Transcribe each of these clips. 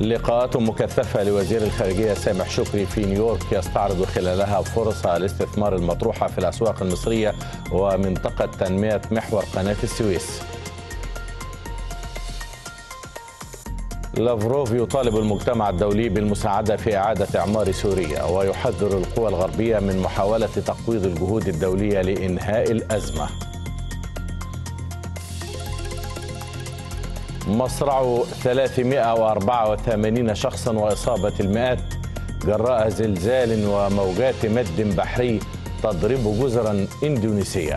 لقاءات مكثفة لوزير الخارجية سامح شكري في نيويورك يستعرض خلالها فرص الاستثمار المطروحة في الأسواق المصرية ومنطقة تنمية محور قناة السويس. لافروف يطالب المجتمع الدولي بالمساعدة في إعادة إعمار سوريا ويحذر القوى الغربية من محاولة تقويض الجهود الدولية لإنهاء الأزمة. مصرع 384 شخصا وإصابة المئات جراء زلزال وموجات مد بحري تضرب جزرا إندونيسية.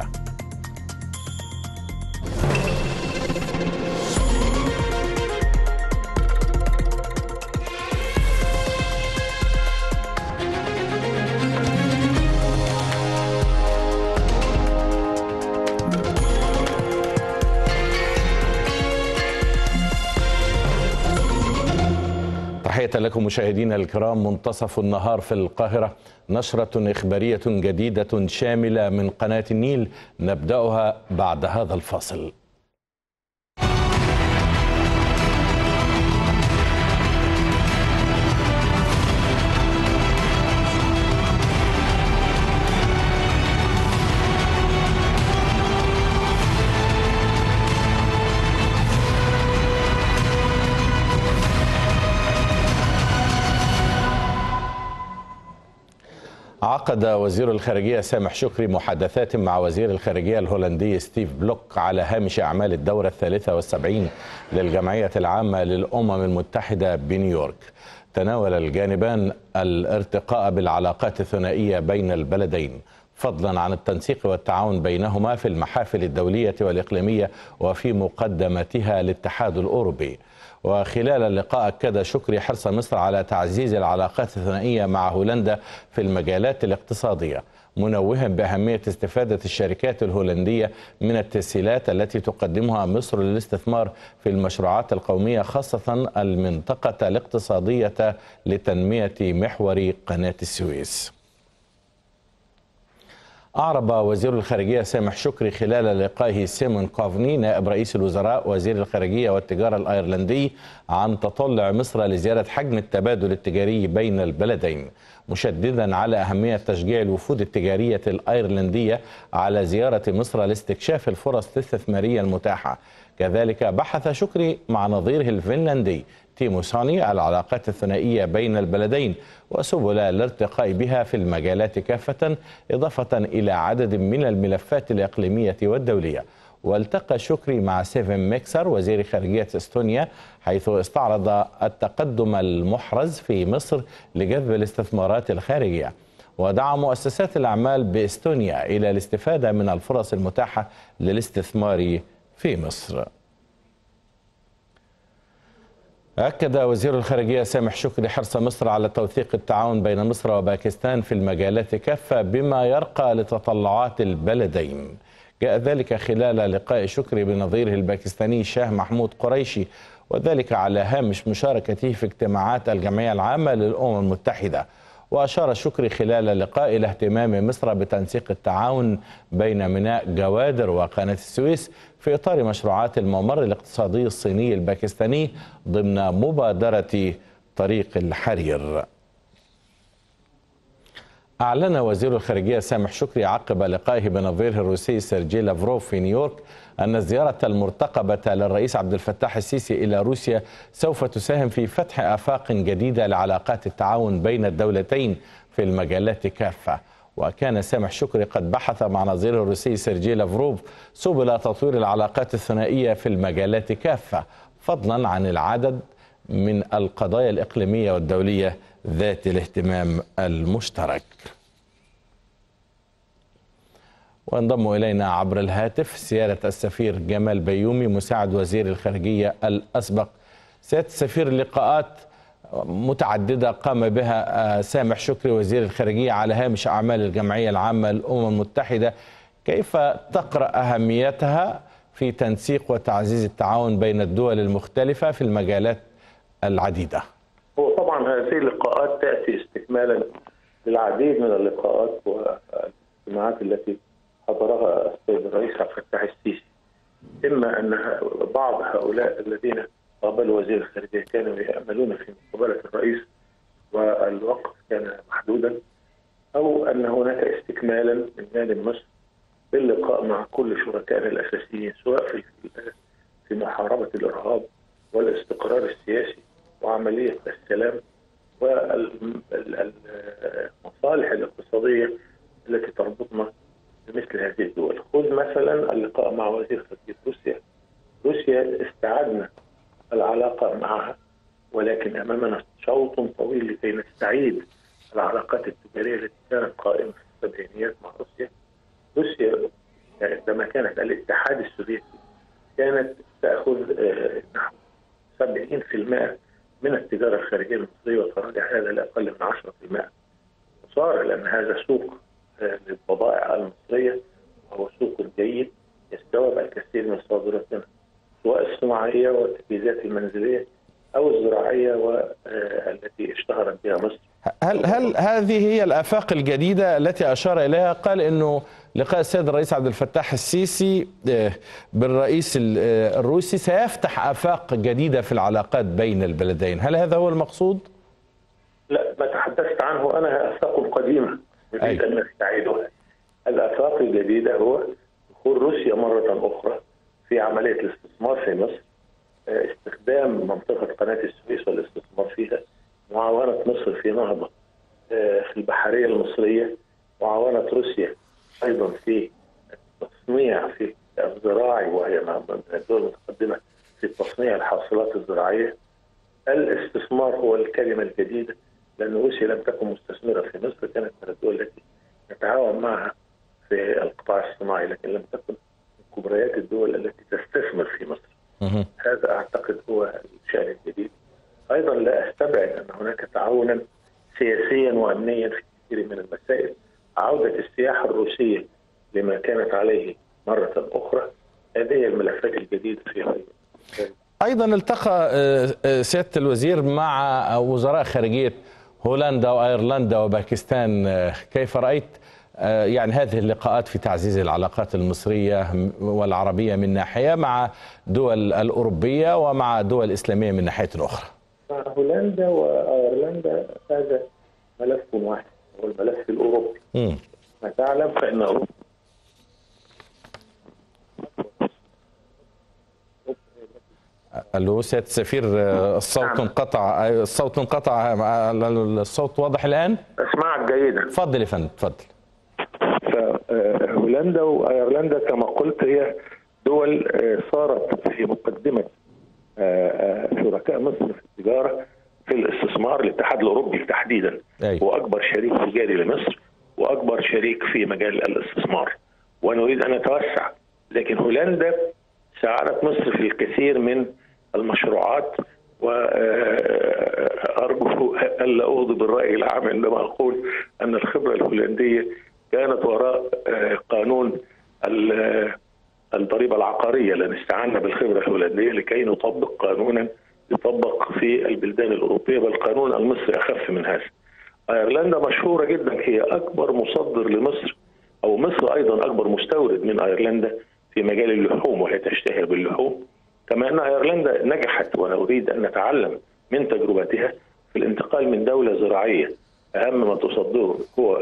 تحية لكم مشاهدينا الكرام، منتصف النهار في القاهرة نشرة إخبارية جديدة شاملة من قناة النيل نبدأها بعد هذا الفاصل. عقد وزير الخارجية سامح شكري محادثات مع وزير الخارجية الهولندي ستيف بلوك على هامش أعمال الدورة 73 للجمعية العامة للأمم المتحدة بنيويورك. تناول الجانبان الارتقاء بالعلاقات الثنائية بين البلدين، فضلا عن التنسيق والتعاون بينهما في المحافل الدولية والإقليمية وفي مقدمتها الاتحاد الأوروبي. وخلال اللقاء أكد شكري حرص مصر على تعزيز العلاقات الثنائية مع هولندا في المجالات الاقتصادية، منوها بأهمية استفادة الشركات الهولندية من التسهيلات التي تقدمها مصر للاستثمار في المشروعات القومية، خاصة المنطقة الاقتصادية لتنمية محور قناة السويس. أعرب وزير الخارجية سامح شكري خلال لقائه سيمون كوفني نائب رئيس الوزراء وزير الخارجية والتجارة الأيرلندي عن تطلع مصر لزيادة حجم التبادل التجاري بين البلدين، مشددا على أهمية تشجيع الوفود التجارية الأيرلندية على زيارة مصر لاستكشاف الفرص الاستثمارية المتاحة. كذلك بحث شكري مع نظيره الفنلندي تيموسوني العلاقات الثنائية بين البلدين وسبل الارتقاء بها في المجالات كافة، إضافة إلى عدد من الملفات الإقليمية والدولية. والتقى شكري مع سيفن ميكسر وزير خارجية استونيا، حيث استعرض التقدم المحرز في مصر لجذب الاستثمارات الخارجية، ودعا مؤسسات الأعمال باستونيا إلى الاستفادة من الفرص المتاحة للاستثمار في مصر. أكد وزير الخارجية سامح شكري حرص مصر على توثيق التعاون بين مصر وباكستان في المجالات كافة بما يرقى لتطلعات البلدين. جاء ذلك خلال لقاء شكري بنظيره الباكستاني شاه محمود قريشي، وذلك على هامش مشاركته في اجتماعات الجمعية العامة للأمم المتحدة. وأشار شكري خلال اللقاء إلى اهتمام مصر بتنسيق التعاون بين ميناء جوادر وقناة السويس في إطار مشروعات الممر الاقتصادي الصيني الباكستاني ضمن مبادرة طريق الحرير. أعلن وزير الخارجية سامح شكري عقب لقائه بنظيره الروسي سيرجي لافروف في نيويورك أن الزيارة المرتقبة للرئيس عبد الفتاح السيسي إلى روسيا سوف تساهم في فتح آفاق جديدة لعلاقات التعاون بين الدولتين في المجالات كافة. وكان سامح شكري قد بحث مع نظيره الروسي سيرجي لافروف سبل تطوير العلاقات الثنائية في المجالات كافة، فضلا عن العدد من القضايا الإقليمية والدولية ذات الاهتمام المشترك. وانضم إلينا عبر الهاتف سيادة السفير جمال بيومي مساعد وزير الخارجية الأسبق. سيادة السفير، لقاءات متعددة قام بها سامح شكري وزير الخارجية على هامش أعمال الجمعية العامة للأمم المتحدة، كيف تقرأ أهميتها في تنسيق وتعزيز التعاون بين الدول المختلفة في المجالات العديدة. هو طبعا هذه اللقاءات تأتي استكمالا للعديد من اللقاءات والاجتماعات التي حضرها السيد الرئيس عبد الفتاح السيسي. إما أن بعض هؤلاء الذين قابلوا وزير الخارجية كانوا يأملون في مقابلة الرئيس والوقت كان محدودا، أو أن هناك استكمالا من جانب مصر باللقاء مع كل شركائنا الأساسيين سواء في محاربة الإرهاب والاستقرار السياسي وعملية السلام والمصالح الاقتصادية التي تربطنا بمثل هذه الدول. خذ مثلا اللقاء مع وزير خارجية روسيا. روسيا استعدنا العلاقة معها، ولكن أمامنا شوط طويل لكي نستعيد العلاقات التجارية التي كانت قائمة في السبعينيات مع روسيا. روسيا عندما كانت الاتحاد السوفيتي كانت تأخذ نحو 70% من التجارة الخارجية المصرية، وتراجع هذا لأقل من 10%. وصار لأن هذا سوق للبضائع المصرية وهو سوق جيد يستوعب الكثير من صادراتنا سواء الصناعية والتجهيزات المنزلية أو الزراعية والتي اشتهرت بها مصر. هل هذه هي الآفاق الجديدة التي أشار إليها؟ قال إنه لقاء السيد الرئيس عبد الفتاح السيسي بالرئيس الروسي سيفتح آفاق جديدة في العلاقات بين البلدين، هل هذا هو المقصود؟ لا، ما تحدثت عنه أنا آفاق قديمة يريد أن نستعيدها. الآفاق الجديدة هو دخول روسيا مرة أخرى في عملية الاستثمار في مصر، استخدام منطقة قناة السويس والاستثمار فيها، معاونة مصر في نهضة في البحرية المصرية، معاونة روسيا أيضا في التصنيع في الزراعي وهي من الدول المتقدمة في تصنيع الحاصلات الزراعية. الاستثمار هو الكلمة الجديدة، لأن روسيا لم تكن مستثمرة في مصر، كانت من الدول التي نتعاون معها في القطاع الصناعي لكن لم تكن من كبريات الدول التي تستثمر في مصر. هذا أعتقد هو الشأن الجديد. أيضا لا أستبعد أن هناك تعاونا سياسيا وأمنيا في كثير من المسائل. عودة السياحة الروسية لما كانت عليه مرة أخرى، هذه الملفات الجديدة فيها. أيضا التقى سيادة الوزير مع وزراء خارجية هولندا وأيرلندا وباكستان، كيف رأيت يعني هذه اللقاءات في تعزيز العلاقات المصرية والعربية من ناحية مع دول الأوروبية ومع دول إسلامية من ناحية أخرى؟ مع هولندا وأيرلندا هذا ملف واحد، هو الملف الأوروبي. ما تعلم فإن أوروبا الو سيادة السفير، الصوت انقطع. الصوت انقطع. الصوت واضح الآن؟ أسمعك جيدا. اتفضل يا فندم، اتفضل. هولندا وأيرلندا كما قلت هي دول صارت في مقدمة شركاء مصر في التجارة في الاستثمار، الاتحاد الأوروبي تحديدا هو أكبر شريك تجاري لمصر وأكبر شريك في مجال الاستثمار، ونريد أن نتوسع. لكن هولندا ساعدت مصر في الكثير من المشروعات، وأرجو ألا أغضب الرأي العام عندما أقول أن الخبرة الهولندية كانت وراء قانون الضريبة العقارية، لأن استعنا بالخبرة الهولندية لكي نطبق قانونا يطبق في البلدان الأوروبية، والقانون المصري أخف من هذا. أيرلندا مشهورة جدا، هي أكبر مصدر لمصر، أو مصر أيضا أكبر مستورد من أيرلندا في مجال اللحوم، وهي تشتهر باللحوم. كما أن أيرلندا نجحت، وأنا أريد أن نتعلم من تجربتها في الانتقال من دولة زراعية أهم ما تصدره هو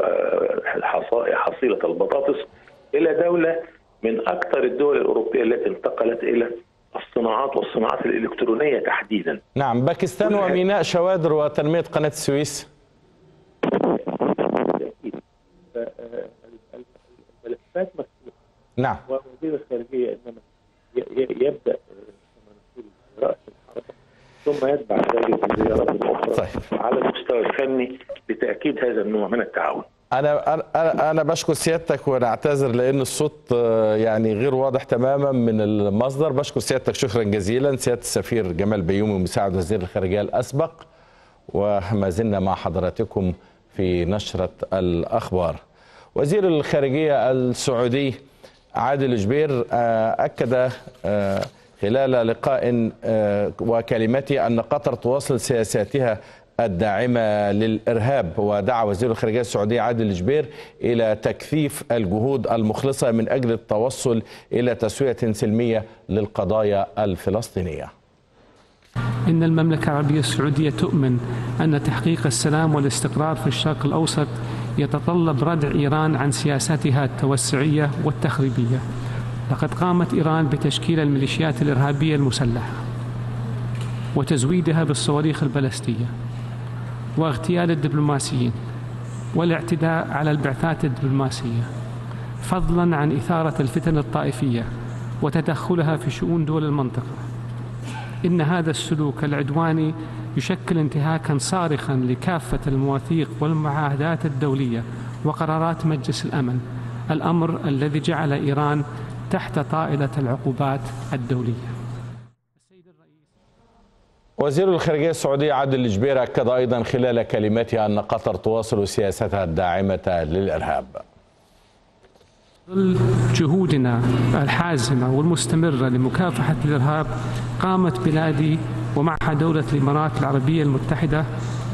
حصيلة البطاطس إلى دولة من أكثر الدول الأوروبية التي انتقلت إلى الصناعات والصناعات الإلكترونية تحديدا. نعم، باكستان وميناء شوادر وتنمية قناة السويس. الملفات مفتوحة. نعم. ووزير الخارجية إنما يبدأ رأس الحركة ثم يتبع ذلك بزيارات أخرى. طيب. على المستوى الفني لتأكيد هذا النوع من التعاون. أنا بشكر سيادتك، ونعتذر لأن الصوت يعني غير واضح تماما من المصدر. بشكر سيادتك شكرا جزيلا سيادة السفير جمال بيومي ومساعد وزير الخارجية الأسبق، وما زلنا مع حضراتكم في نشرة الأخبار. وزير الخارجية السعودي عادل الجبير أكد خلال لقاء وكلمته أن قطر تواصل سياساتها الداعمة للإرهاب، ودعا وزير الخارجية السعودية عادل الجبير إلى تكثيف الجهود المخلصة من أجل التوصل إلى تسوية سلمية للقضايا الفلسطينية. إن المملكة العربية السعودية تؤمن أن تحقيق السلام والاستقرار في الشرق الأوسط يتطلب ردع إيران عن سياساتها التوسعية والتخريبية. لقد قامت إيران بتشكيل الميليشيات الإرهابية المسلحة وتزويدها بالصواريخ البالستية واغتيال الدبلوماسيين والاعتداء على البعثات الدبلوماسية، فضلا عن إثارة الفتن الطائفية وتدخلها في شؤون دول المنطقة. إن هذا السلوك العدواني يشكل انتهاكا صارخا لكافة المواثيق والمعاهدات الدولية وقرارات مجلس الأمن، الأمر الذي جعل إيران تحت طائلة العقوبات الدولية. وزير الخارجية السعودية عادل الجبير أكد أيضا خلال كلمته أن قطر تواصل سياستها الداعمة للإرهاب. ظل جهودنا الحازمة والمستمرة لمكافحة الإرهاب قامت بلادي ومعها دولة الإمارات العربية المتحدة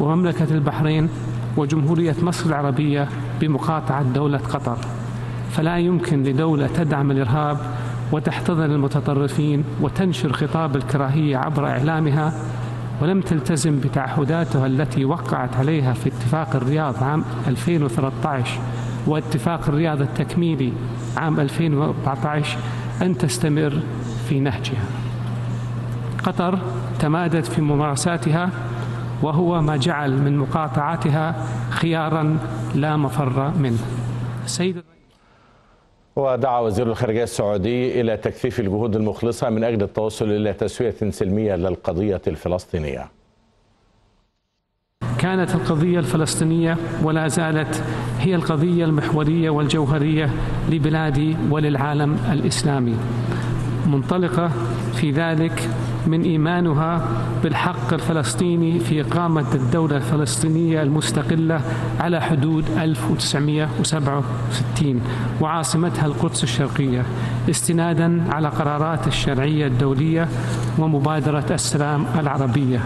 ومملكة البحرين وجمهورية مصر العربية بمقاطعة دولة قطر، فلا يمكن لدولة تدعم الإرهاب وتحتضن المتطرفين وتنشر خطاب الكراهية عبر إعلامها ولم تلتزم بتعهداتها التي وقعت عليها في اتفاق الرياض عام 2013 واتفاق الرياض التكميلي عام 2014 أن تستمر في نهجها. قطر تمادت في ممارساتها وهو ما جعل من مقاطعتها خيارا لا مفر منه. ودعا وزير الخارجية السعودي إلى تكثيف الجهود المخلصة من أجل التوصل إلى تسوية سلمية للقضية الفلسطينية. كانت القضية الفلسطينية ولا زالت هي القضية المحورية والجوهرية لبلادي وللعالم الإسلامي، منطلقة في ذلك من إيمانها بالحق الفلسطيني في إقامة الدولة الفلسطينية المستقلة على حدود 1967 وعاصمتها القدس الشرقية، استنادا على قرارات الشرعية الدولية ومبادرة السلام العربية.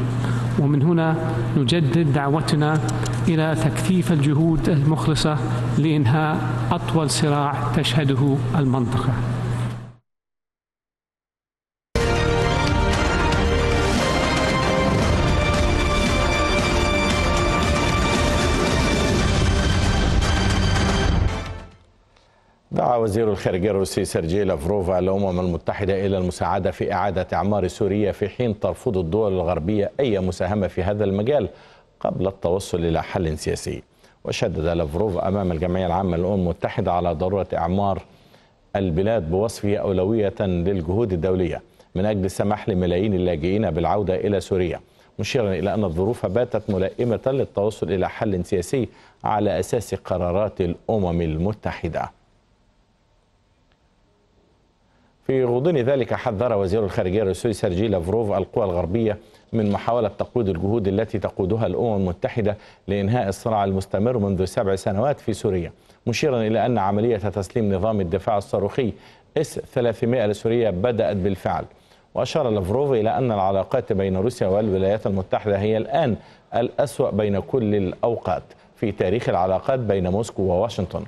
ومن هنا نجدد دعوتنا إلى تكثيف الجهود المخلصة لإنهاء أطول صراع تشهده المنطقة. دعا وزير الخارجية الروسي سيرجي لافروف الأمم المتحدة إلى المساعدة في إعادة إعمار سوريا في حين ترفض الدول الغربية أي مساهمة في هذا المجال قبل التوصل إلى حل سياسي. وشدد لافروف أمام الجمعية العامة للأمم المتحدة على ضرورة إعمار البلاد بوصفه أولوية للجهود الدولية من أجل السماح لملايين اللاجئين بالعودة إلى سوريا، مشيرا إلى أن الظروف باتت ملائمة للتوصل إلى حل سياسي على أساس قرارات الأمم المتحدة. في غضون ذلك حذر وزير الخارجية الروسي سيرجي لافروف القوى الغربية من محاولة تقويض الجهود التي تقودها الأمم المتحدة لإنهاء الصراع المستمر منذ 7 سنوات في سوريا، مشيرا إلى أن عملية تسليم نظام الدفاع الصاروخي S-300 لسوريا بدأت بالفعل. وأشار لافروف إلى أن العلاقات بين روسيا والولايات المتحدة هي الآن الأسوأ بين كل الأوقات في تاريخ العلاقات بين موسكو وواشنطن.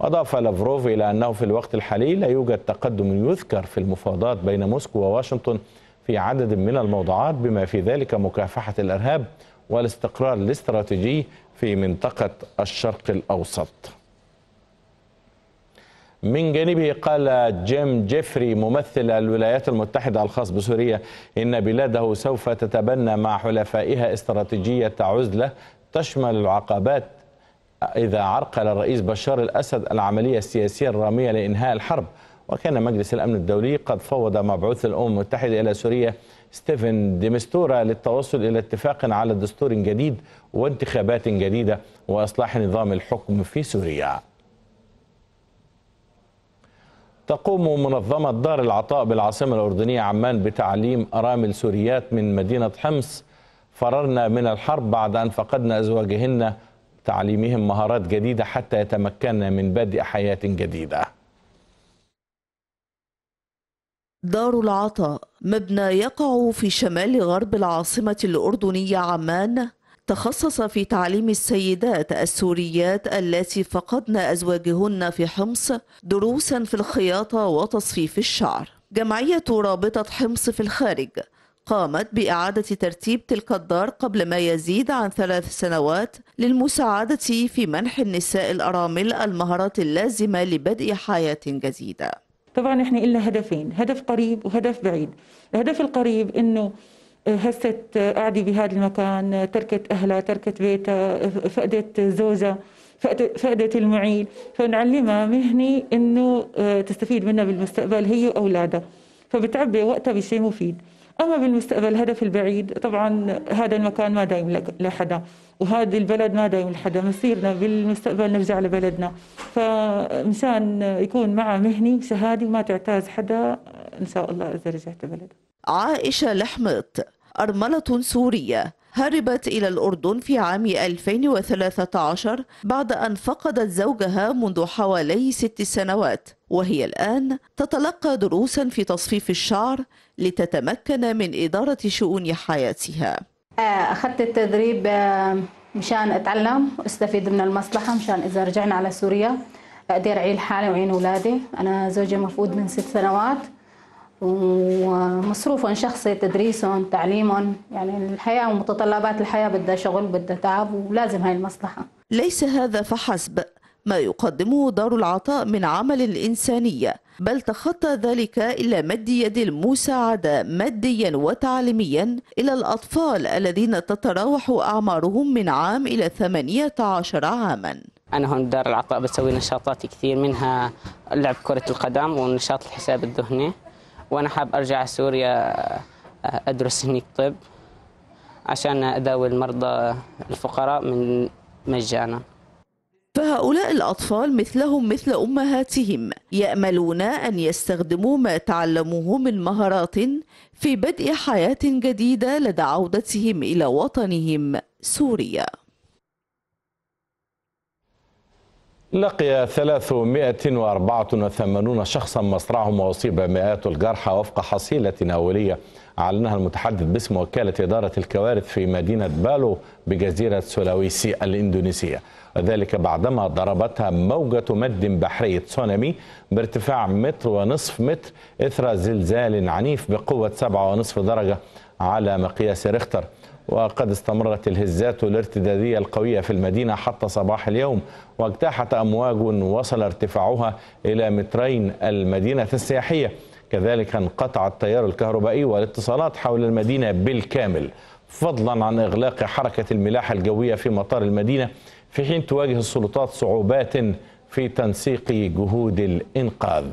أضاف لافروف إلى أنه في الوقت الحالي لا يوجد تقدم يذكر في المفاوضات بين موسكو وواشنطن في عدد من الموضوعات بما في ذلك مكافحة الإرهاب والاستقرار الاستراتيجي في منطقة الشرق الأوسط. من جانبه قال جيم جيفري ممثل الولايات المتحدة الخاص بسوريا إن بلاده سوف تتبنى مع حلفائها استراتيجية عزلة تشمل العقبات إذا عرقل الرئيس بشار الأسد العملية السياسية الرامية لإنهاء الحرب. وكان مجلس الأمن الدولي قد فوض مبعوث الأمم المتحدة إلى سوريا ستيفن ديمستورا للتوصل إلى اتفاق على دستور جديد وانتخابات جديدة وإصلاح نظام الحكم في سوريا. تقوم منظمة دار العطاء بالعاصمة الأردنية عمان بتعليم أرامل سوريات من مدينة حمص فررنا من الحرب بعد أن فقدنا أزواجهن تعليمهم مهارات جديدة حتى يتمكنن من بدء حياة جديدة. دار العطاء، مبنى يقع في شمال غرب العاصمة الأردنية عمان، تخصص في تعليم السيدات السوريات التي فقدن أزواجهن في حمص دروسا في الخياطة وتصفيف الشعر. جمعية رابطة حمص في الخارج قامت بإعادة ترتيب تلك الدار قبل ما يزيد عن 3 سنوات للمساعدة في منح النساء الأرامل المهارات اللازمة لبدء حياة جديدة. طبعا احنا إلنا هدفين، هدف قريب وهدف بعيد. الهدف القريب انه هسه قاعدة بهذا المكان، تركت أهلها، تركت بيتها، فقدت زوجها، فقدت المعيل، فنعلمها مهنة إنه تستفيد منها بالمستقبل هي وأولادها، فبتعبي وقتها بشيء مفيد. أما بالمستقبل الهدف البعيد، طبعا هذا المكان ما دايم لحدا، وهذا البلد ما دايم لحدا، مصيرنا بالمستقبل نرجع لبلدنا، فمشان يكون معها مهنة وشهادة وما تعتاز حدا إن شاء الله إذا رجعت لبلدها. عائشة لحمط، أرملة سورية هربت إلى الأردن في عام 2013 بعد أن فقدت زوجها منذ حوالي 6 سنوات، وهي الآن تتلقى دروسا في تصفيف الشعر لتتمكن من إدارة شؤون حياتها. أخذت التدريب مشان أتعلم واستفيد من المصلحة، مشان إذا رجعنا على سوريا أقدر أعين حالي وعين أولادي. أنا زوجي مفقود من 6 سنوات، ومصروفهم شخصي، تدريسهم، تعليمهم، يعني الحياة ومتطلبات الحياة بدها شغل، بدها تعب، ولازم هاي المصلحة. ليس هذا فحسب ما يقدمه دار العطاء من عمل إنسانية، بل تخطى ذلك إلى مد يد المساعدة ماديا وتعليميا إلى الأطفال الذين تتراوح أعمارهم من عام إلى 18 عاما. أنا هون بدار العطاء بسوي نشاطات كثير، منها لعب كرة القدم ونشاط الحساب الذهني، وأنا حاب أرجع سوريا أدرس هناك طب عشان أداوي المرضى الفقراء من مجانا. فهؤلاء الأطفال مثلهم مثل أمهاتهم، يأملون أن يستخدموا ما تعلموه من مهارات في بدء حياة جديدة لدى عودتهم إلى وطنهم سوريا. لقي 384 شخصا مصرعهم واصيب مئات الجرحى وفق حصيلة أولية أعلنها المتحدث باسم وكالة إدارة الكوارث في مدينة بالو بجزيرة سولاويسي الإندونيسية، وذلك بعدما ضربتها موجة مد بحري تسونامي بارتفاع 1.5 متر إثر زلزال عنيف بقوة 7.5 درجة على مقياس ريختر. وقد استمرت الهزات الارتدادية القوية في المدينة حتى صباح اليوم، واجتاحت أمواج وصل ارتفاعها إلى 2 متر المدينة السياحية. كذلك انقطع التيار الكهربائي والاتصالات حول المدينة بالكامل، فضلا عن إغلاق حركة الملاحة الجوية في مطار المدينة، في حين تواجه السلطات صعوبات في تنسيق جهود الإنقاذ.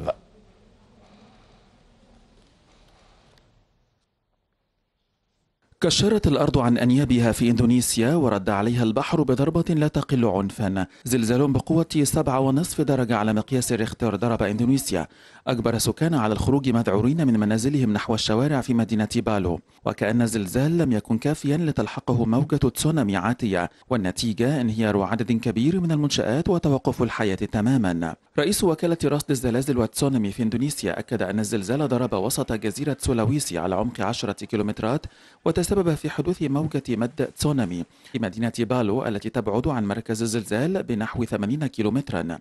كشرت الأرض عن أنيابها في إندونيسيا ورد عليها البحر بضربة لا تقل عنفا. زلزال بقوة 7.5 درجة على مقياس ريختر ضرب إندونيسيا، أجبر سكان على الخروج مذعورين من منازلهم نحو الشوارع في مدينة بالو، وكأن الزلزال لم يكن كافيا لتلحقه موجة تسونامي عاتية، والنتيجة انهيار عدد كبير من المنشآت وتوقف الحياة تماما. رئيس وكالة رصد الزلازل والتسونامي في إندونيسيا أكد أن الزلزال ضرب وسط جزيرة سولاويسي على عمق 10 كيلومترات، وتسبب في حدوث موجة مد تسونامي في مدينة بالو التي تبعد عن مركز الزلزال بنحو 80 كيلومترا.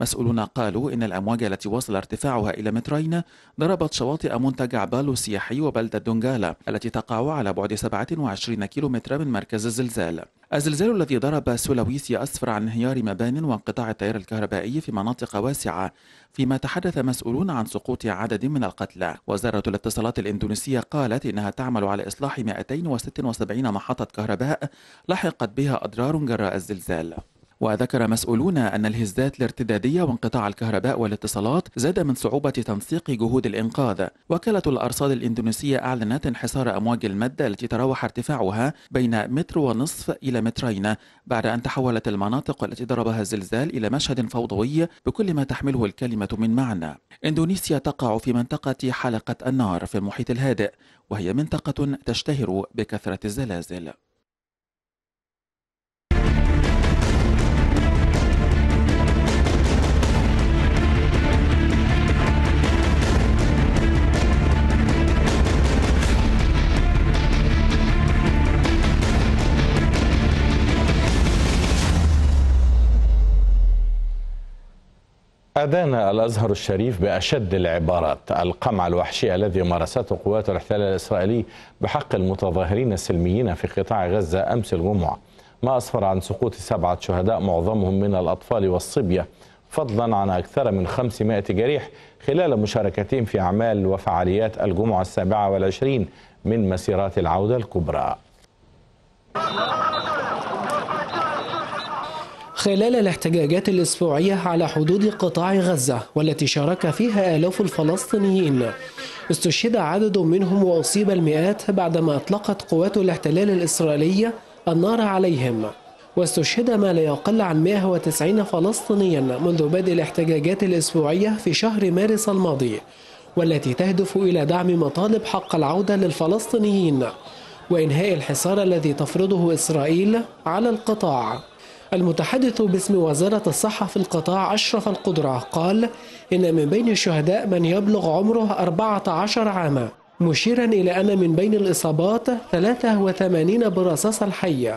مسؤولون قالوا إن الأمواج التي وصل ارتفاعها إلى 2 متر ضربت شواطئ منتجع بالو السياحي وبلدة دونغالا التي تقع على بعد 27 كيلومترا من مركز الزلزال. الزلزال الذي ضرب سولاويسي أسفر عن انهيار مبان وانقطاع التيار الكهربائي في مناطق واسعة، فيما تحدث مسؤولون عن سقوط عدد من القتلى. وزارة الاتصالات الإندونيسية قالت إنها تعمل على إصلاح 276 محطة كهرباء لحقت بها أضرار جراء الزلزال. وذكر مسؤولون أن الهزات الارتدادية وانقطاع الكهرباء والاتصالات زاد من صعوبة تنسيق جهود الإنقاذ. وكالة الأرصاد الإندونيسية أعلنت انحسار أمواج المد التي تراوح ارتفاعها بين 1.5 متر إلى 2 متر، بعد أن تحولت المناطق التي ضربها الزلزال إلى مشهد فوضوي بكل ما تحمله الكلمة من معنى. إندونيسيا تقع في منطقة حلقة النار في المحيط الهادئ، وهي منطقة تشتهر بكثرة الزلازل. أدان الأزهر الشريف بأشد العبارات القمع الوحشي الذي مارسته قوات الاحتلال الإسرائيلي بحق المتظاهرين السلميين في قطاع غزة أمس الجمعة، ما أسفر عن سقوط 7 شهداء معظمهم من الأطفال والصبية، فضلا عن أكثر من 500 جريح خلال مشاركتهم في أعمال وفعاليات الجمعة 27 من مسيرات العودة الكبرى. خلال الاحتجاجات الأسبوعية على حدود قطاع غزة والتي شارك فيها آلاف الفلسطينيين، استشهد عدد منهم وأصيب المئات بعدما أطلقت قوات الاحتلال الإسرائيلية النار عليهم، واستشهد ما لا يقل عن 190 فلسطينيا منذ بدء الاحتجاجات الأسبوعية في شهر مارس الماضي، والتي تهدف إلى دعم مطالب حق العودة للفلسطينيين وإنهاء الحصار الذي تفرضه إسرائيل على القطاع. المتحدث باسم وزارة الصحة في القطاع أشرف القدرة قال إن من بين الشهداء من يبلغ عمره 14 عاما، مشيرا إلى أن من بين الإصابات 83 برصاص الحي.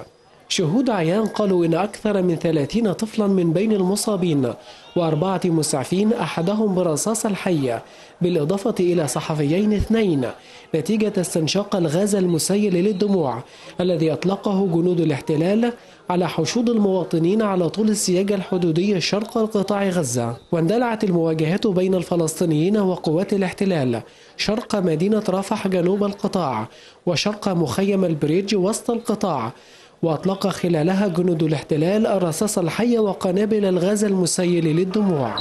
شهود عيان قالوا إن أكثر من 30 طفلا من بين المصابين و4 مسعفين أحدهم برصاص الحي، بالإضافة إلى صحفيين 2 نتيجة استنشاق الغاز المسيل للدموع الذي أطلقه جنود الاحتلال على حشود المواطنين على طول السياج الحدودي شرق قطاع غزة. واندلعت المواجهات بين الفلسطينيين وقوات الاحتلال شرق مدينة رفح جنوب القطاع وشرق مخيم البريدج وسط القطاع، وأطلق خلالها جنود الاحتلال الرصاص الحي وقنابل الغاز المسيل للدموع.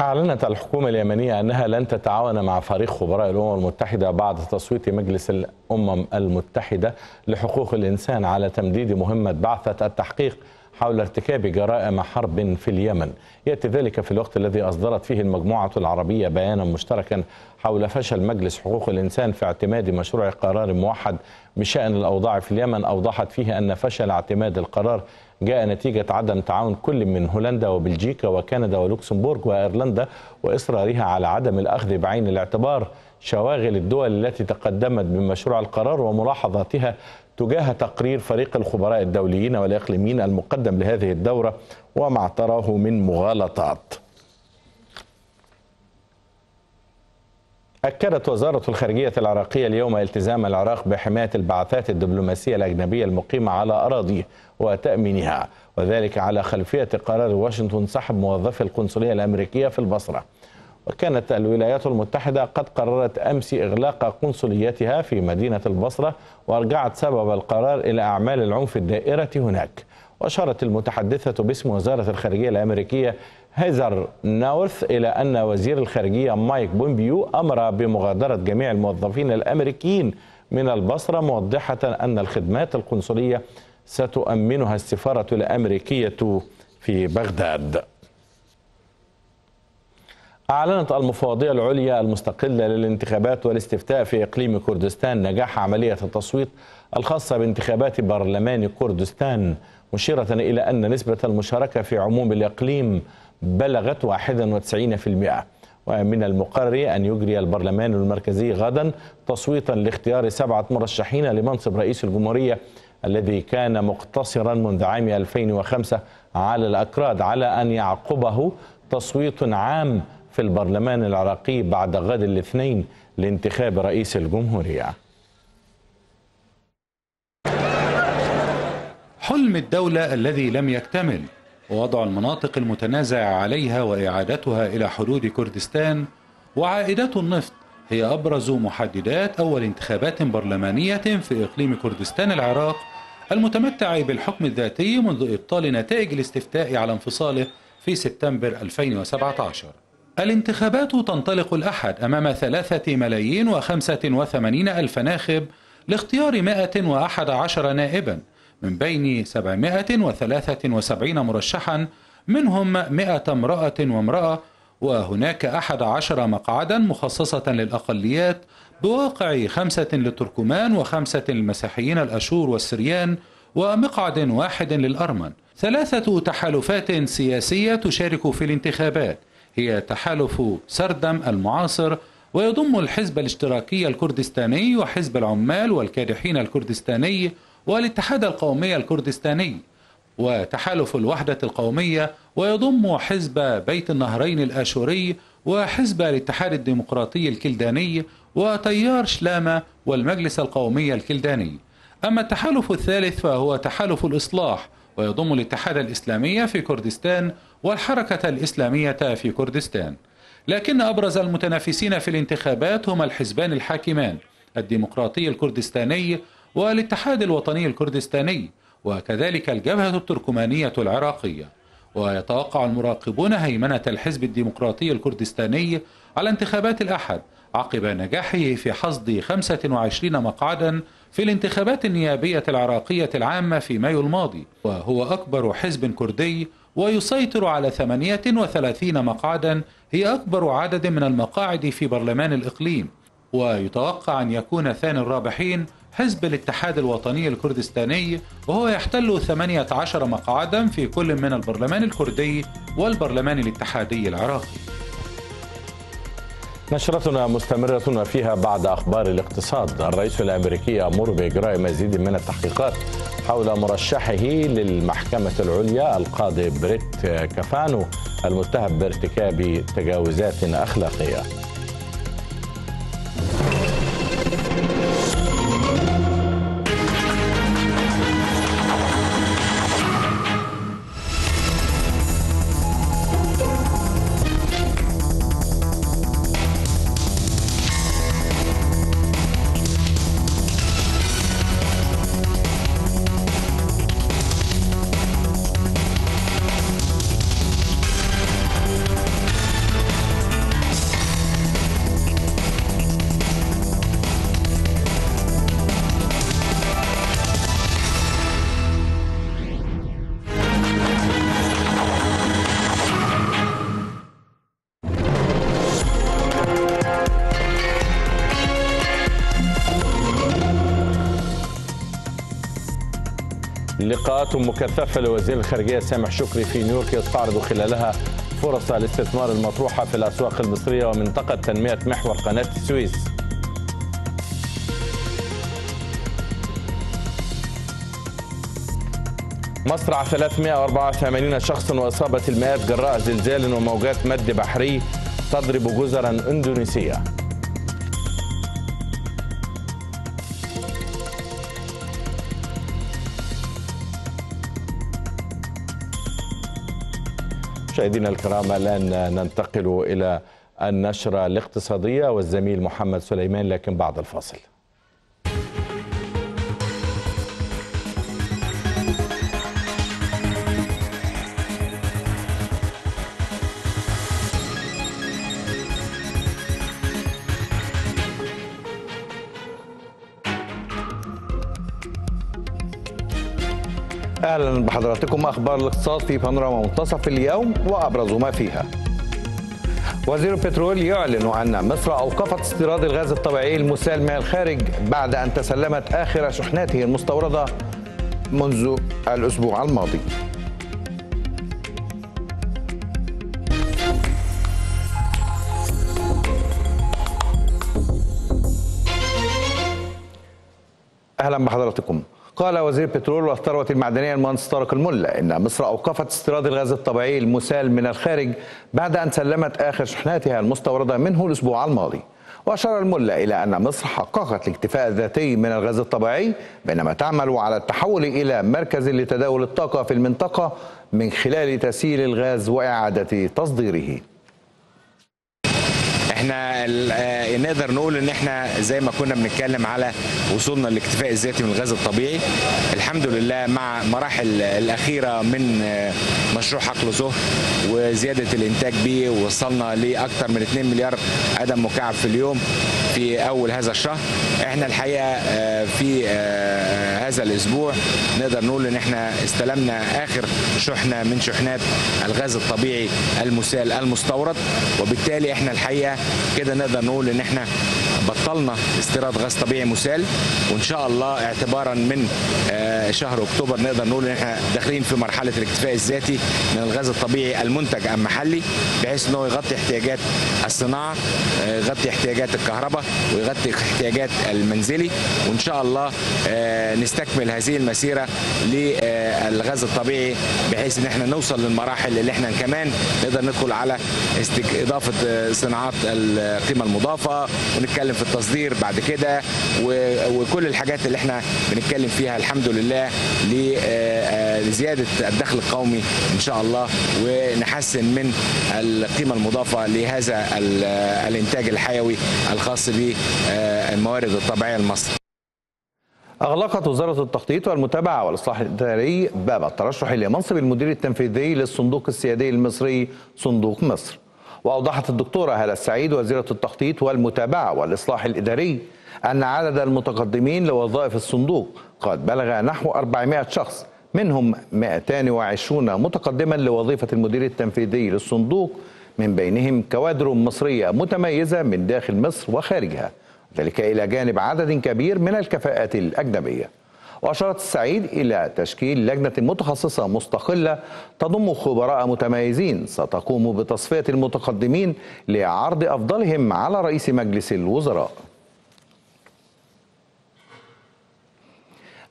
أعلنت الحكومة اليمنية أنها لن تتعاون مع فريق خبراء الأمم المتحدة بعد تصويت مجلس الأمم المتحدة لحقوق الإنسان على تمديد مهمة بعثة التحقيق حول ارتكاب جرائم حرب في اليمن. يأتي ذلك في الوقت الذي أصدرت فيه المجموعة العربية بيانا مشتركا حول فشل مجلس حقوق الإنسان في اعتماد مشروع قرار موحد بشأن الأوضاع في اليمن، أوضحت فيه أن فشل اعتماد القرار جاء نتيجة عدم تعاون كل من هولندا وبلجيكا وكندا ولوكسمبورغ وأيرلندا وإصرارها على عدم الأخذ بعين الاعتبار شواغل الدول التي تقدمت بمشروع القرار وملاحظاتها تجاه تقرير فريق الخبراء الدوليين والإقليميين المقدم لهذه الدورة وما اعتراه من مغالطات. أكدت وزارة الخارجية العراقية اليوم التزام العراق بحماية البعثات الدبلوماسية الأجنبية المقيمة على أراضيه وتأمينها، وذلك على خلفية قرار واشنطن سحب موظفي القنصلية الأمريكية في البصرة. وكانت الولايات المتحدة قد قررت أمس إغلاق قنصليتها في مدينة البصرة وأرجعت سبب القرار إلى أعمال العنف الدائرة هناك. وأشارت المتحدثة باسم وزارة الخارجية الأمريكية هيزر نورث إلى أن وزير الخارجية مايك بومبيو أمر بمغادرة جميع الموظفين الأمريكيين من البصرة، موضحة أن الخدمات القنصلية ستؤمنها السفارة الأمريكية في بغداد. أعلنت المفوضية العليا المستقلة للانتخابات والاستفتاء في إقليم كردستان نجاح عملية التصويت الخاصة بانتخابات برلمان كردستان، مشيرة إلى أن نسبة المشاركة في عموم الإقليم بلغت 91%، ومن المقرر أن يجري البرلمان المركزي غدا تصويتا لاختيار 7 مرشحين لمنصب رئيس الجمهورية الذي كان مقتصرا منذ عام 2005 على الأكراد، على أن يعقبه تصويت عام في البرلمان العراقي بعد غد الاثنين لانتخاب رئيس الجمهورية. حلم الدولة الذي لم يكتمل ووضع المناطق المتنازع عليها وإعادتها إلى حدود كردستان وعائدات النفط هي أبرز محددات أول انتخابات برلمانية في إقليم كردستان العراق المتمتع بالحكم الذاتي منذ إبطال نتائج الاستفتاء على انفصاله في سبتمبر 2017. الانتخابات تنطلق الأحد أمام 3,085,000 ناخب لاختيار 111 نائبا من بين 773 مرشحا، منهم 100 امرأة وامرأة وهناك 11 مقعدا مخصصة للأقليات بواقع 5 للتركمان و5 للمسيحيين الأشور والسريان ومقعد 1 للأرمن. 3 تحالفات سياسية تشارك في الانتخابات هي تحالف سردم المعاصر ويضم الحزب الاشتراكي الكردستاني وحزب العمال والكادحين الكردستاني والاتحاد القومي الكردستاني، وتحالف الوحدة القومية ويضم حزب بيت النهرين الآشوري وحزب الاتحاد الديمقراطي الكلداني وتيار شلامة والمجلس القومي الكلداني. أما التحالف الثالث فهو تحالف الإصلاح ويضم الاتحاد الإسلامي في كردستان والحركة الإسلامية في كردستان. لكن أبرز المتنافسين في الانتخابات هما الحزبان الحاكمان الديمقراطي الكردستاني والاتحاد الوطني الكردستاني وكذلك الجبهة التركمانية العراقية. ويتوقع المراقبون هيمنة الحزب الديمقراطي الكردستاني على انتخابات الأحد عقب نجاحه في حصد 25 مقعدا في الانتخابات النيابية العراقية العامة في مايو الماضي، وهو أكبر حزب كردي ويسيطر على 38 مقعدا هي أكبر عدد من المقاعد في برلمان الإقليم. ويتوقع أن يكون ثاني الرابحين حزب الاتحاد الوطني الكردستاني وهو يحتل 18 مقعدا في كل من البرلمان الكردي والبرلمان الاتحادي العراقي. نشرتنا مستمرة فيها بعد أخبار الاقتصاد. الرئيس الأمريكي يأمر بإجراء مزيد من التحقيقات حول مرشحه للمحكمة العليا القاضي بريت كافانو المتهم بارتكاب تجاوزات أخلاقية. لقاءات مكثفة لوزير الخارجية سامح شكري في نيويورك يستعرض خلالها فرص الاستثمار المطروحة في الأسواق المصرية ومنطقة تنمية محور قناة السويس. مصرع 384 شخص وإصابة المئات جراء زلزال وموجات مد بحري تضرب جزرا إندونيسية. مشاهدينا الكرام، الآن ننتقل إلى النشرة الاقتصادية والزميل محمد سليمان، لكن بعد الفاصل. أهلا بحضراتكم. أخبار الاقتصاد في بانوراما منتصف اليوم وأبرز ما فيها: وزير البترول يعلن أن مصر أوقفت استيراد الغاز الطبيعي المسال من الخارج بعد أن تسلمت آخر شحناته المستوردة منذ الأسبوع الماضي. أهلا بحضراتكم. قال وزير البترول والثروة المعدنية المهندس طارق الملا إن مصر أوقفت استيراد الغاز الطبيعي المسال من الخارج بعد أن سلمت آخر شحناتها المستوردة منه الأسبوع الماضي. وأشار الملا إلى أن مصر حققت الاكتفاء الذاتي من الغاز الطبيعي بينما تعمل على التحول إلى مركز لتداول الطاقة في المنطقة من خلال تسييل الغاز وإعادة تصديره. احنا نقدر نقول ان احنا زي ما كنا بنتكلم على وصولنا للاكتفاء الذاتي من الغاز الطبيعي، الحمد لله مع المراحل الأخيرة من مشروع حقل زهر وزيادة الإنتاج بيه، وصلنا لأكثر من 2 مليار قدم مكعب في اليوم في أول هذا الشهر. احنا الحقيقة في هذا الأسبوع نقدر نقول إن احنا استلمنا آخر شحنة من شحنات الغاز الطبيعي المسال المستورد، وبالتالي احنا الحقيقة كده نقدر نقول إن احنا بطلنا استيراد غاز طبيعي مسال، وان شاء الله اعتبارا من شهر اكتوبر نقدر نقول ان احنا داخلين في مرحله الاكتفاء الذاتي من الغاز الطبيعي المنتج المحلي، بحيث انه يغطي احتياجات الصناعه، يغطي احتياجات الكهرباء، ويغطي احتياجات المنزلي، وان شاء الله نستكمل هذه المسيره للغاز الطبيعي بحيث ان احنا نوصل للمراحل اللي احنا كمان نقدر ندخل على اضافه صناعات القيمه المضافه، ونتكلم في التصدير بعد كده وكل الحاجات اللي احنا بنتكلم فيها الحمد لله لزيادة الدخل القومي ان شاء الله، ونحسن من القيمة المضافة لهذا الانتاج الحيوي الخاص بالموارد الطبيعية لمصر. أغلقت وزارة التخطيط والمتابعة والإصلاح الإداري باب الترشح لمنصب المدير التنفيذي للصندوق السيادي المصري صندوق مصر. وأوضحت الدكتورة هلا السعيد وزيرة التخطيط والمتابعة والإصلاح الإداري أن عدد المتقدمين لوظائف الصندوق قد بلغ نحو 400 شخص، منهم 220 متقدما لوظيفة المدير التنفيذي للصندوق، من بينهم كوادر مصرية متميزة من داخل مصر وخارجها، ذلك إلى جانب عدد كبير من الكفاءات الأجنبية. وأشارت السعيد إلى تشكيل لجنة متخصصة مستقلة تضم خبراء متميزين ستقوم بتصفية المتقدمين لعرض أفضلهم على رئيس مجلس الوزراء.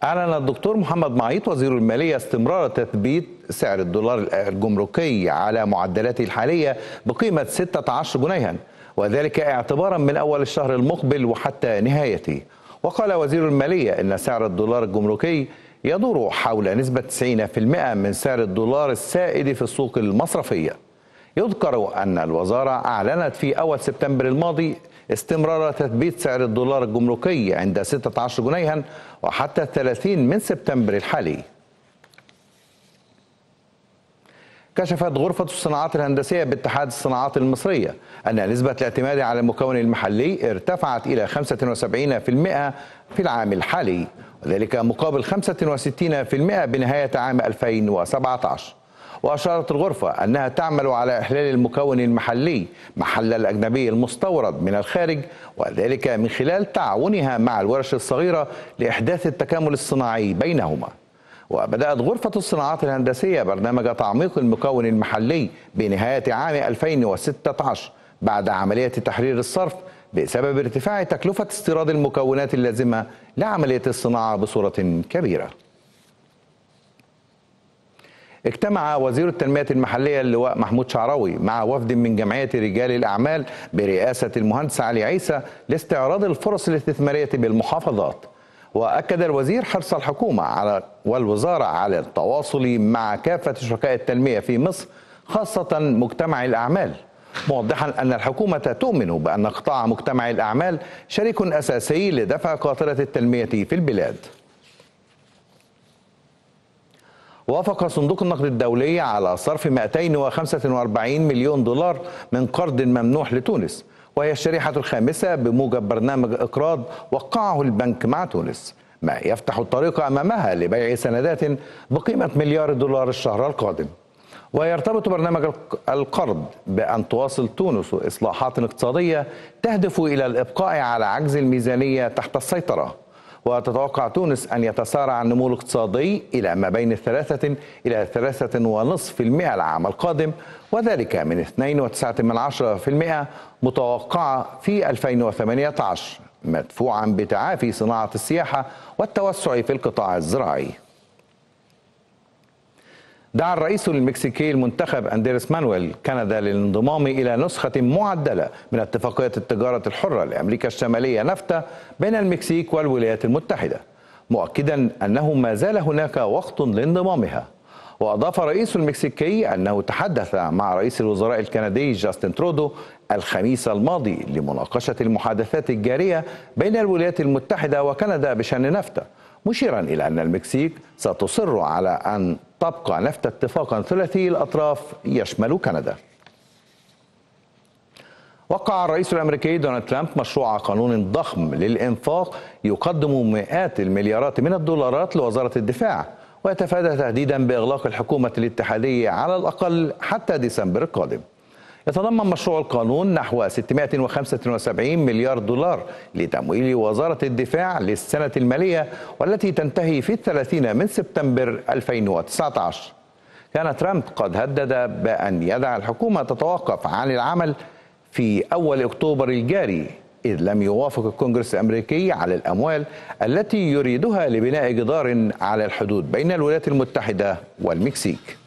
أعلن الدكتور محمد معيط وزير المالية استمرار تثبيت سعر الدولار الجمركي على معدلاته الحالية بقيمة 16 جنيها، وذلك اعتبارا من أول الشهر المقبل وحتى نهايته. وقال وزير المالية أن سعر الدولار الجمركي يدور حول نسبة 90% من سعر الدولار السائد في السوق المصرفية. يذكر أن الوزارة أعلنت في أول سبتمبر الماضي استمرار تثبيت سعر الدولار الجمركي عند 16 جنيها وحتى 30 من سبتمبر الحالي. كشفت غرفة الصناعات الهندسية باتحاد الصناعات المصرية أن نسبة الاعتماد على المكون المحلي ارتفعت إلى 75% في العام الحالي، وذلك مقابل 65% بنهاية عام 2017. وأشارت الغرفة أنها تعمل على إحلال المكون المحلي محل الأجنبي المستورد من الخارج، وذلك من خلال تعاونها مع الورش الصغيرة لإحداث التكامل الصناعي بينهما. وبدأت غرفة الصناعات الهندسية برنامج تعميق المكون المحلي بنهاية عام 2016 بعد عملية تحرير الصرف بسبب ارتفاع تكلفة استيراد المكونات اللازمة لعملية الصناعة بصورة كبيرة. اجتمع وزير التنمية المحلية اللواء محمود شعراوي مع وفد من جمعية رجال الأعمال برئاسة المهندس علي عيسى لاستعراض الفرص الاستثمارية بالمحافظات. وأكد الوزير حرص الحكومة والوزارة على التواصل مع كافة شركاء التنمية في مصر، خاصة مجتمع الأعمال، موضحا أن الحكومة تؤمن بأن قطاع مجتمع الأعمال شريك أساسي لدفع قاطرة التنمية في البلاد. وافق صندوق النقد الدولي على صرف 245 مليون دولار من قرض ممنوح لتونس، وهي الشريحة الخامسة بموجب برنامج إقراض وقعه البنك مع تونس، ما يفتح الطريق أمامها لبيع سندات بقيمة مليار دولار الشهر القادم. ويرتبط برنامج القرض بأن تواصل تونس إصلاحات اقتصادية تهدف إلى الإبقاء على عجز الميزانية تحت السيطرة. وتتوقع تونس أن يتسارع النمو الاقتصادي إلى ما بين 3 إلى 3.5% العام القادم، وذلك من 2.9% متوقعة في 2018، مدفوعا بتعافي صناعة السياحة والتوسع في القطاع الزراعي. دعا الرئيس المكسيكي المنتخب اندريس مانويل كندا للانضمام إلى نسخة معدلة من اتفاقية التجارة الحرة لأمريكا الشمالية نافتا بين المكسيك والولايات المتحدة، مؤكدا أنه ما زال هناك وقت لانضمامها. وأضاف الرئيس المكسيكي أنه تحدث مع رئيس الوزراء الكندي جاستن ترودو الخميس الماضي لمناقشة المحادثات الجارية بين الولايات المتحدة وكندا بشأن نافتا، مشيرا إلى أن المكسيك ستصر على أن تبقى نفس اتفاقا ثلاثي الأطراف يشمل كندا. وقع الرئيس الأمريكي دونالد ترامب مشروع قانون ضخم للإنفاق يقدم مئات المليارات من الدولارات لوزارة الدفاع، ويتفادى تهديدا بإغلاق الحكومة الاتحادية على الأقل حتى ديسمبر القادم. يتضمن مشروع القانون نحو 675 مليار دولار لتمويل وزارة الدفاع للسنة المالية والتي تنتهي في 30 من سبتمبر 2019. كان ترامب قد هدد بأن يدع الحكومة تتوقف عن العمل في أول أكتوبر الجاري، إذ لم يوافق الكونغرس الأمريكي على الأموال التي يريدها لبناء جدار على الحدود بين الولايات المتحدة والمكسيك.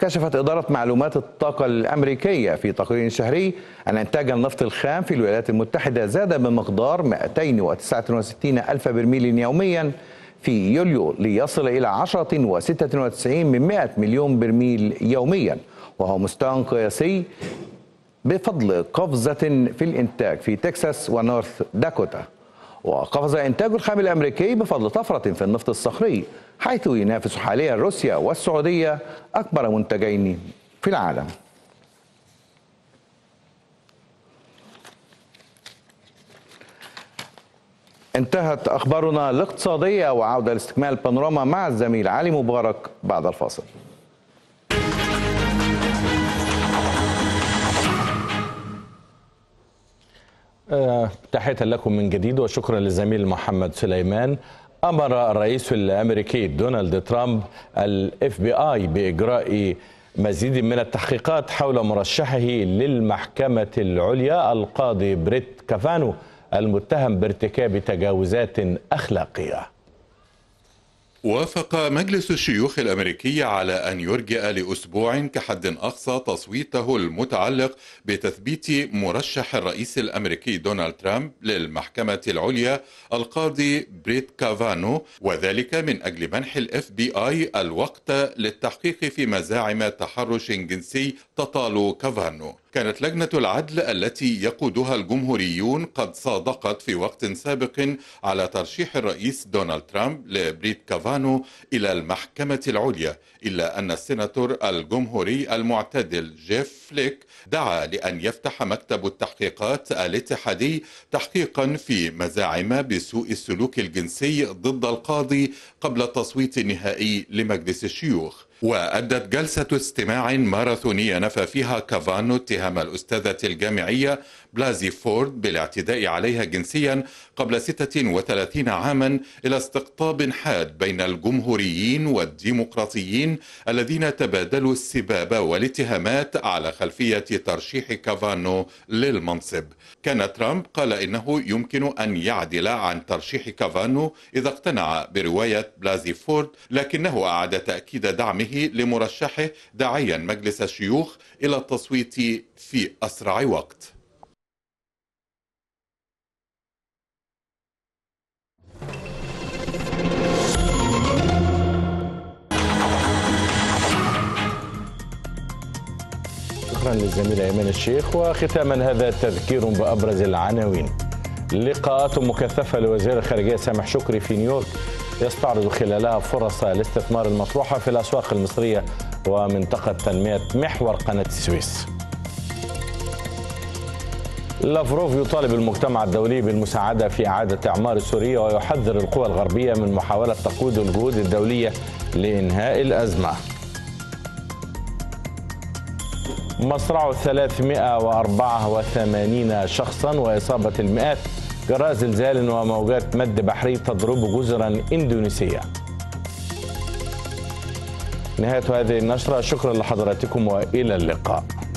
كشفت إدارة معلومات الطاقة الأمريكية في تقرير شهري أن إنتاج النفط الخام في الولايات المتحدة زاد بمقدار 269 ألف برميل يوميا في يوليو ليصل إلى 10.96 من 100 مليون برميل يوميا، وهو مستوى قياسي بفضل قفزة في الإنتاج في تكساس ونورث داكوتا. وقفز إنتاج الخام الأمريكي بفضل طفرة في النفط الصخري، حيث ينافس حاليا روسيا والسعودية أكبر منتجين في العالم. انتهت أخبارنا الاقتصادية، وعودة لاستكمال بانوراما مع الزميل علي مبارك بعد الفاصل. تحية لكم من جديد وشكرا للزميل محمد سليمان. أمر الرئيس الأمريكي دونالد ترامب FBI بإجراء مزيد من التحقيقات حول مرشحه للمحكمة العليا القاضي بريت كافانو المتهم بارتكاب تجاوزات أخلاقية. وافق مجلس الشيوخ الأمريكي على أن يرجئ لأسبوع كحد أقصى تصويته المتعلق بتثبيت مرشح الرئيس الأمريكي دونالد ترامب للمحكمة العليا القاضي بريت كافانو، وذلك من أجل منح FBI الوقت للتحقيق في مزاعم تحرش جنسي تطال كافانو. كانت لجنة العدل التي يقودها الجمهوريون قد صادقت في وقت سابق على ترشيح الرئيس دونالد ترامب لبريت كافانو إلى المحكمة العليا، إلا أن السيناتور الجمهوري المعتدل جيف فليك دعا لأن يفتح مكتب التحقيقات الاتحادي تحقيقا في مزاعم بسوء السلوك الجنسي ضد القاضي قبل التصويت النهائي لمجلس الشيوخ. وأدت جلسة استماع ماراثونية نفى فيها كافانو اتهام الأستاذة الجامعية بلازي فورد بالاعتداء عليها جنسيا قبل 36 عاما إلى استقطاب حاد بين الجمهوريين والديمقراطيين الذين تبادلوا السباب والاتهامات على خلفية ترشيح كافانو للمنصب. كان ترامب قال إنه يمكن أن يعدل عن ترشيح كافانو إذا اقتنع برواية بلازي فورد، لكنه أعاد تأكيد دعمه لمرشحه داعيا مجلس الشيوخ إلى التصويت في أسرع وقت. شكرا للزميل ايمن الشيخ. وختاما هذا تذكير بأبرز العناوين. لقاءات مكثفة لوزير الخارجية سامح شكري في نيويورك يستعرض خلالها فرص الاستثمار المطروحة في الأسواق المصرية ومنطقة تنمية محور قناة السويس. لافروف يطالب المجتمع الدولي بالمساعدة في إعادة إعمار سوريا، ويحذر القوى الغربية من محاولة تقويض الجهود الدولية لإنهاء الأزمة. مصرع 384 شخصا وإصابة المئات جراء زلزال وموجات مد بحري تضرب جزرا إندونيسية. نهاية هذه النشرة، شكرا لحضراتكم وإلى اللقاء.